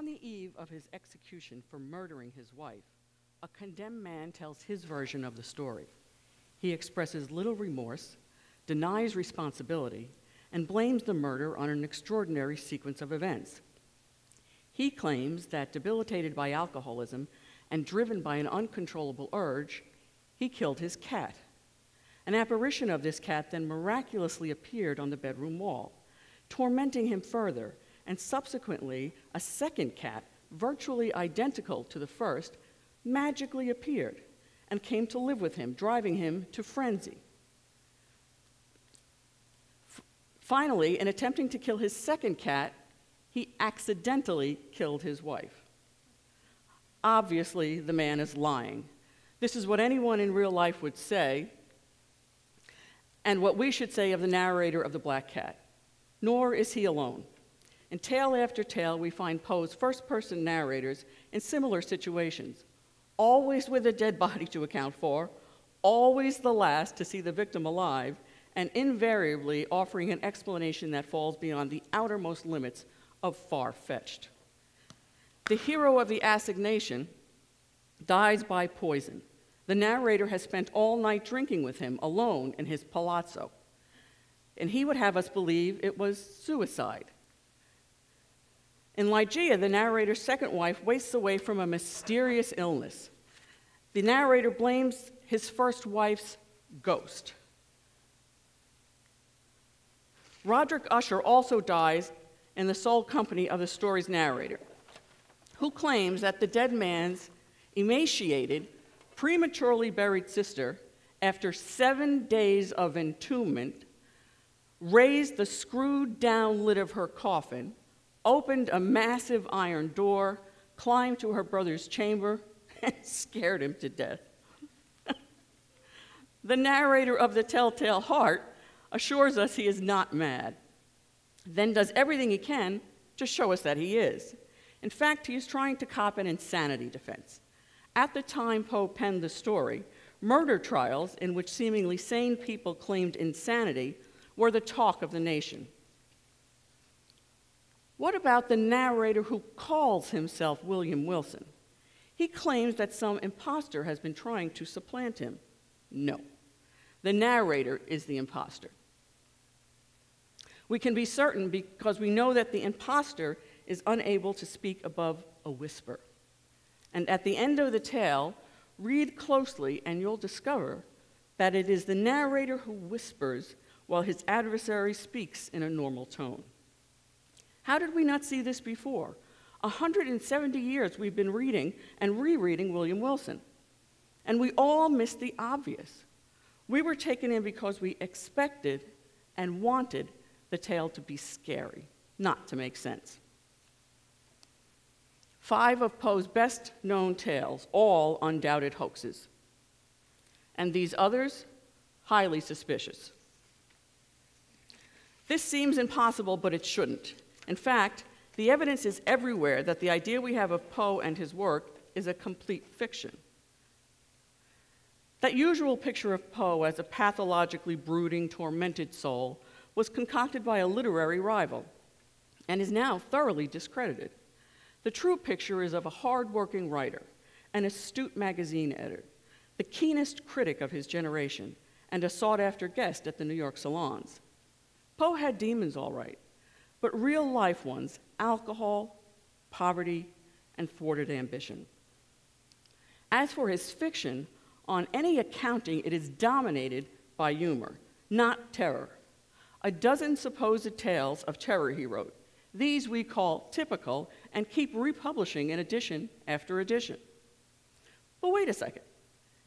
On the eve of his execution for murdering his wife, a condemned man tells his version of the story. He expresses little remorse, denies responsibility, and blames the murder on an extraordinary sequence of events. He claims that, debilitated by alcoholism and driven by an uncontrollable urge, he killed his cat. An apparition of this cat then miraculously appeared on the bedroom wall, tormenting him further, and subsequently, a second cat, virtually identical to the first, magically appeared and came to live with him, driving him to frenzy. Finally, in attempting to kill his second cat, he accidentally killed his wife. Obviously, the man is lying. This is what anyone in real life would say, and what we should say of the narrator of The Black Cat. Nor is he alone. In tale after tale, we find Poe's first-person narrators in similar situations, always with a dead body to account for, always the last to see the victim alive, and invariably offering an explanation that falls beyond the outermost limits of far-fetched. The hero of The Assignation dies by poison. The narrator has spent all night drinking with him, alone in his palazzo, and he would have us believe it was suicide. In Ligeia, the narrator's second wife wastes away from a mysterious illness. The narrator blames his first wife's ghost. Roderick Usher also dies in the sole company of the story's narrator, who claims that the dead man's emaciated, prematurely buried sister, after 7 days of entombment, raised the screwed-down lid of her coffin, opened a massive iron door, climbed to her brother's chamber, and scared him to death. The narrator of The Tell-Tale Heart assures us he is not mad, then does everything he can to show us that he is. In fact, he is trying to cop an insanity defense. At the time Poe penned the story, murder trials in which seemingly sane people claimed insanity were the talk of the nation. What about the narrator who calls himself William Wilson? He claims that some imposter has been trying to supplant him. No, the narrator is the imposter. We can be certain because we know that the imposter is unable to speak above a whisper. And at the end of the tale, read closely and you'll discover that it is the narrator who whispers while his adversary speaks in a normal tone. How did we not see this before? 170 years we've been reading and rereading William Wilson, and we all missed the obvious. We were taken in because we expected and wanted the tale to be scary, not to make sense. 5 of Poe's best-known tales, all undoubted hoaxes, and these others, highly suspicious. This seems impossible, but it shouldn't. In fact, the evidence is everywhere that the idea we have of Poe and his work is a complete fiction. That usual picture of Poe as a pathologically brooding, tormented soul was concocted by a literary rival and is now thoroughly discredited. The true picture is of a hard-working writer, an astute magazine editor, the keenest critic of his generation, and a sought-after guest at the New York salons. Poe had demons, all right, but real-life ones: alcohol, poverty, and thwarted ambition. As for his fiction, on any accounting, it is dominated by humor, not terror. A dozen supposed tales of terror he wrote. These we call typical and keep republishing in edition after edition. But wait a second.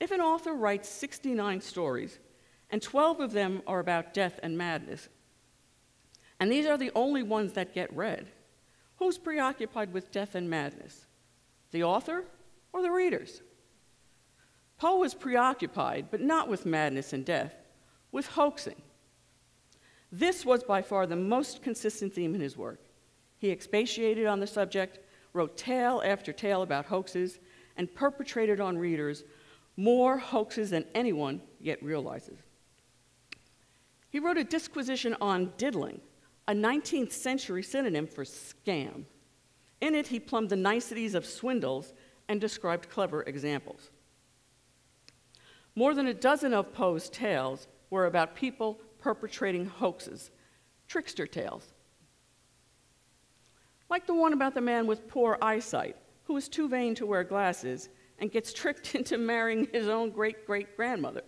If an author writes 69 stories, and 12 of them are about death and madness, and these are the only ones that get read, who's preoccupied with death and madness? The author or the readers? Poe was preoccupied, but not with madness and death, with hoaxing. This was by far the most consistent theme in his work. He expatiated on the subject, wrote tale after tale about hoaxes, and perpetrated on readers more hoaxes than anyone yet realizes. He wrote a disquisition on diddling, a 19th century synonym for scam. In it, he plumbed the niceties of swindles and described clever examples. More than a dozen of Poe's tales were about people perpetrating hoaxes, trickster tales. Like the one about the man with poor eyesight, who is too vain to wear glasses and gets tricked into marrying his own great-great-grandmother.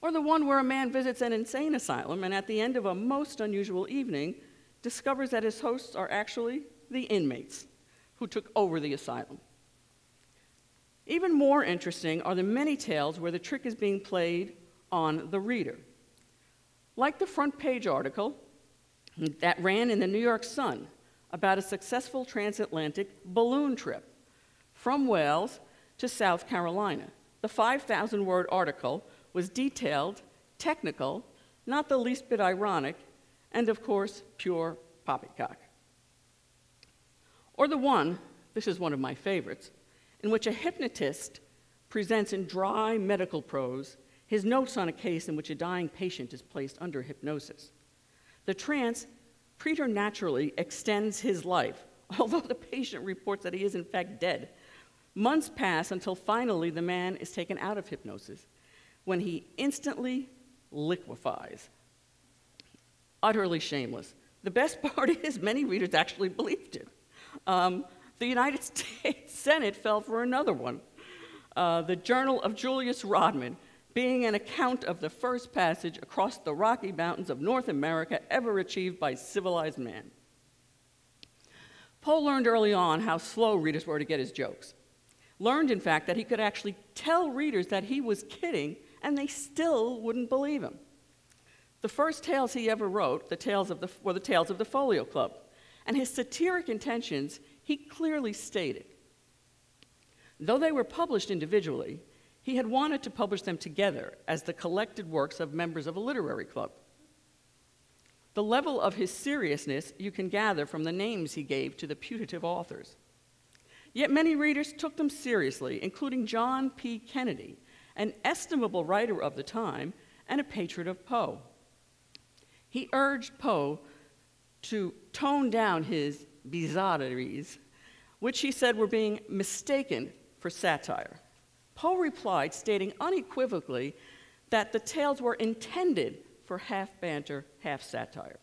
Or the one where a man visits an insane asylum and at the end of a most unusual evening discovers that his hosts are actually the inmates who took over the asylum. Even more interesting are the many tales where the trick is being played on the reader. Like the front page article that ran in the New York Sun about a successful transatlantic balloon trip from Wales to South Carolina. The 5,000-word article was detailed, technical, not the least bit ironic, and of course, pure poppycock. Or the one, this is one of my favorites, in which a hypnotist presents in dry medical prose his notes on a case in which a dying patient is placed under hypnosis. The trance preternaturally extends his life, although the patient reports that he is in fact dead. Months pass until finally the man is taken out of hypnosis, when he instantly liquefies. Utterly shameless. The best part is many readers actually believed it. The United States Senate fell for another one. The Journal of Julius Rodman, being an account of the first passage across the Rocky Mountains of North America ever achieved by civilized man. Poe learned early on how slow readers were to get his jokes. Learned, in fact, that he could actually tell readers that he was kidding, and they still wouldn't believe him. The first tales he ever wrote were the tales of the Folio Club, and his satiric intentions he clearly stated. Though they were published individually, he had wanted to publish them together as the collected works of members of a literary club. The level of his seriousness you can gather from the names he gave to the putative authors. Yet many readers took them seriously, including John P. Kennedy, an estimable writer of the time and a patron of Poe. He urged Poe to tone down his bizarreries, which he said were being mistaken for satire. Poe replied, stating unequivocally that the tales were intended for half banter, half satire.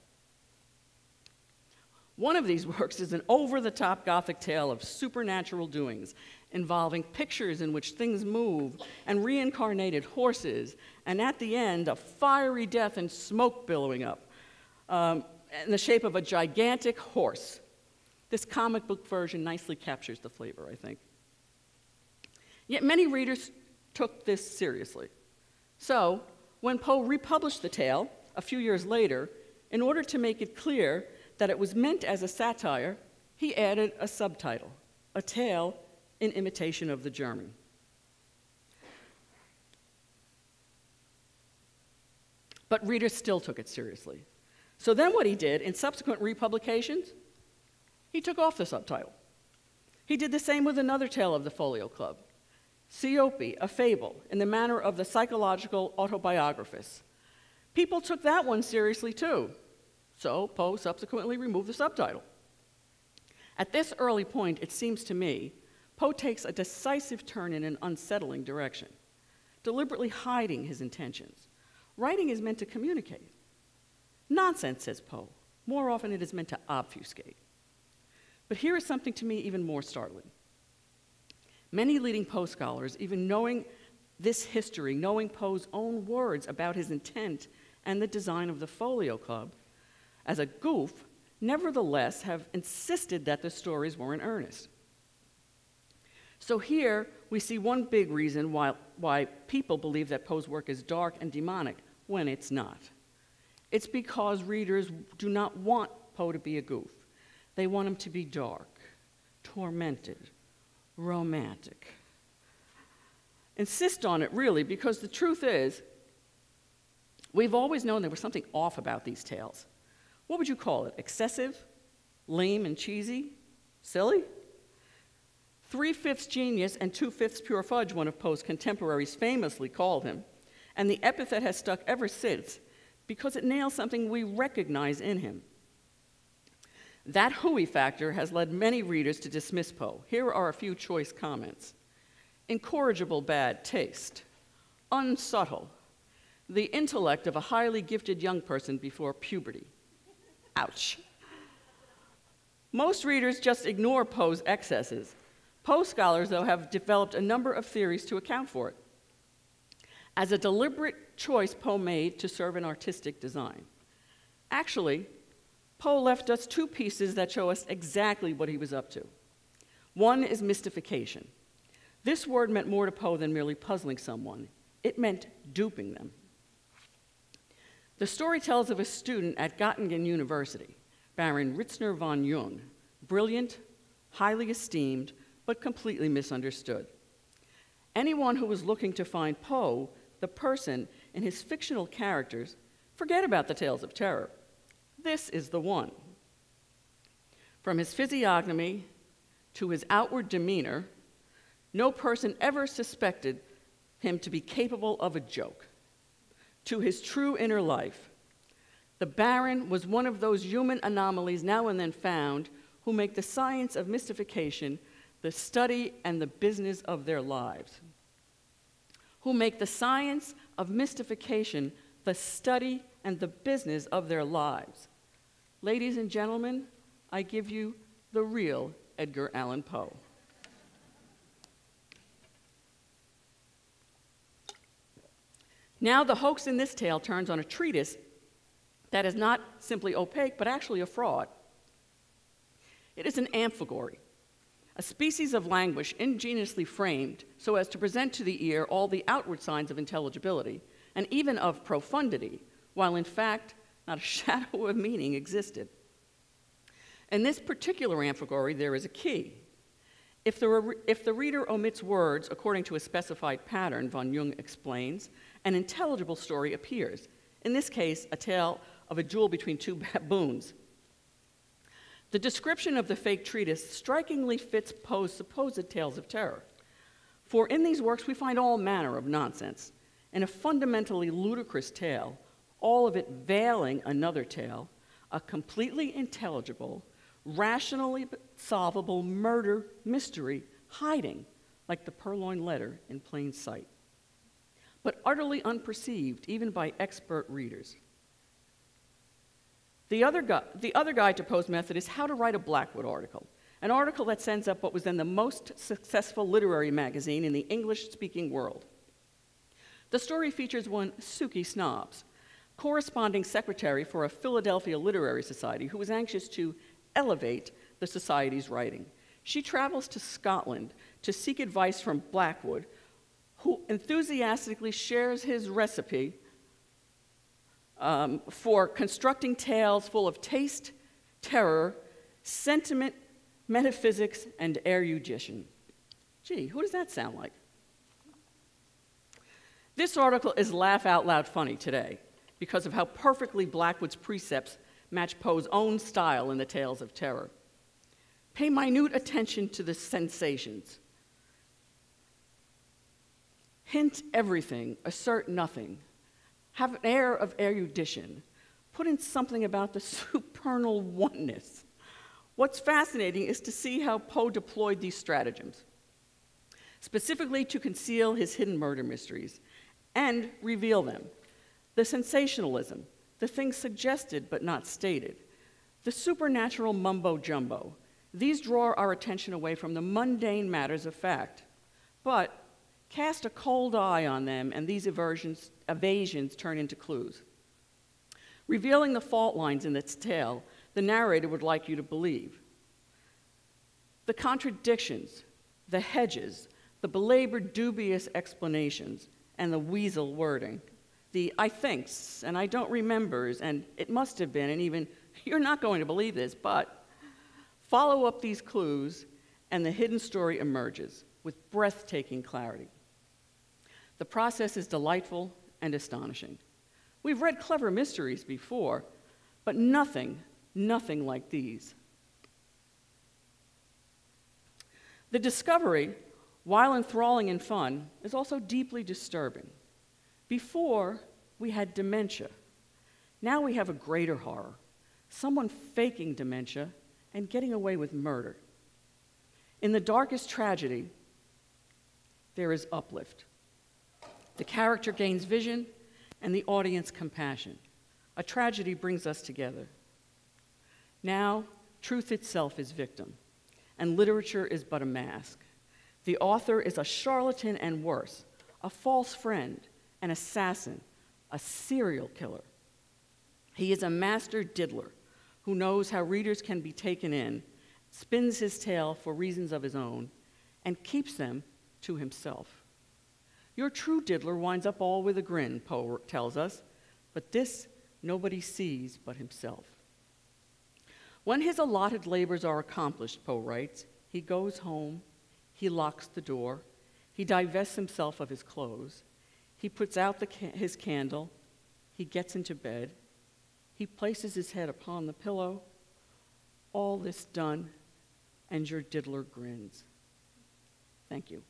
One of these works is an over-the-top Gothic tale of supernatural doings, involving pictures in which things move and reincarnated horses, and at the end, a fiery death and smoke billowing up in the shape of a gigantic horse. This comic book version nicely captures the flavor, I think. Yet many readers took this seriously. So, when Poe republished the tale a few years later, in order to make it clear that it was meant as a satire, he added a subtitle, A Tale in Imitation of the German. But readers still took it seriously. So then what he did in subsequent republications, he took off the subtitle. He did the same with another tale of the Folio Club, Siope, a fable, in the manner of the psychological autobiographist. People took that one seriously too. So Poe subsequently removed the subtitle. At this early point, it seems to me, Poe takes a decisive turn in an unsettling direction, deliberately hiding his intentions. Writing is meant to communicate. Nonsense, says Poe. More often it is meant to obfuscate. But here is something to me even more startling. Many leading Poe scholars, even knowing this history, knowing Poe's own words about his intent and the design of the Folio Club, as a goof, nevertheless have insisted that the stories were in earnest. So here we see one big reason why people believe that Poe's work is dark and demonic when it's not. It's because readers do not want Poe to be a goof. They want him to be dark, tormented, romantic. Insist on it, really, because the truth is, we've always known there was something off about these tales. What would you call it? Excessive? Lame and cheesy? Silly? 3/5 genius and 2/5 pure fudge, one of Poe's contemporaries famously called him, and the epithet has stuck ever since because it nails something we recognize in him. That hooey factor has led many readers to dismiss Poe. Here are a few choice comments. Incorrigible bad taste, unsubtle, the intellect of a highly gifted young person before puberty. Ouch. Most readers just ignore Poe's excesses. Poe scholars, though, have developed a number of theories to account for it, as a deliberate choice Poe made to serve an artistic design. Actually, Poe left us two pieces that show us exactly what he was up to. One is mystification. This word meant more to Poe than merely puzzling someone. It meant duping them. The story tells of a student at Göttingen University, Baron Ritzner von Jung, brilliant, highly esteemed, but completely misunderstood. Anyone who was looking to find Poe, the person, and his fictional characters, forget about the tales of terror. This is the one. From his physiognomy to his outward demeanor, no person ever suspected him to be capable of a joke. To his true inner life, the Baron was one of those human anomalies now and then found who make the science of mystification the study and the business of their lives. Who make the science of mystification the study and the business of their lives. Ladies and gentlemen, I give you the real Edgar Allan Poe. Now the hoax in this tale turns on a treatise that is not simply opaque, but actually a fraud. It is an amphigory, a species of language ingeniously framed so as to present to the ear all the outward signs of intelligibility and even of profundity, while in fact not a shadow of meaning existed. In this particular amphigory, there is a key. If the reader omits words according to a specified pattern, von Jung explains, an intelligible story appears. In this case, a tale of a duel between two baboons. The description of the fake treatise strikingly fits Poe's supposed tales of terror. For in these works, we find all manner of nonsense. In a fundamentally ludicrous tale, all of it veiling another tale, a completely intelligible, rationally solvable murder mystery hiding, like the purloined letter, in plain sight, but utterly unperceived even by expert readers. The other guide to Poe's method is how to write a Blackwood article, an article that sends up what was then the most successful literary magazine in the English-speaking world. The story features one Suki Snobbs, corresponding secretary for a Philadelphia literary society who was anxious to elevate the society's writing. She travels to Scotland to seek advice from Blackwood, who enthusiastically shares his recipe for constructing tales full of taste, terror, sentiment, metaphysics, and erudition. Gee, who does that sound like? This article is laugh-out-loud funny today because of how perfectly Blackwood's precepts match Poe's own style in the tales of terror. Pay minute attention to the sensations. Hint everything, assert nothing. Have an air of erudition. Put in something about the supernal oneness. What's fascinating is to see how Poe deployed these stratagems, specifically to conceal his hidden murder mysteries and reveal them. The sensationalism, the things suggested but not stated, the supernatural mumbo-jumbo. These draw our attention away from the mundane matters of fact, but cast a cold eye on them and these evasions turn into clues. Revealing the fault lines in this tale, the narrator would like you to believe. The contradictions, the hedges, the belabored dubious explanations, and the weasel wording. The I thinks and I don't remembers and it must have been and even you're not going to believe this, but follow up these clues and the hidden story emerges with breathtaking clarity. The process is delightful and astonishing. We've read clever mysteries before, but nothing like these. The discovery, while enthralling and fun, is also deeply disturbing. Before, we had dementia. Now we have a greater horror, someone faking dementia and getting away with murder. In the darkest tragedy, there is uplift. The character gains vision and the audience compassion. A tragedy brings us together. Now, truth itself is victim, and literature is but a mask. The author is a charlatan and worse, a false friend, an assassin, a serial killer. He is a master diddler who knows how readers can be taken in, spins his tale for reasons of his own, and keeps them to himself. Your true diddler winds up all with a grin, Poe tells us, but this nobody sees but himself. When his allotted labors are accomplished, Poe writes, he goes home, he locks the door, he divests himself of his clothes, he puts out his candle, he gets into bed, he places his head upon the pillow. All this done, and your diddler grins. Thank you.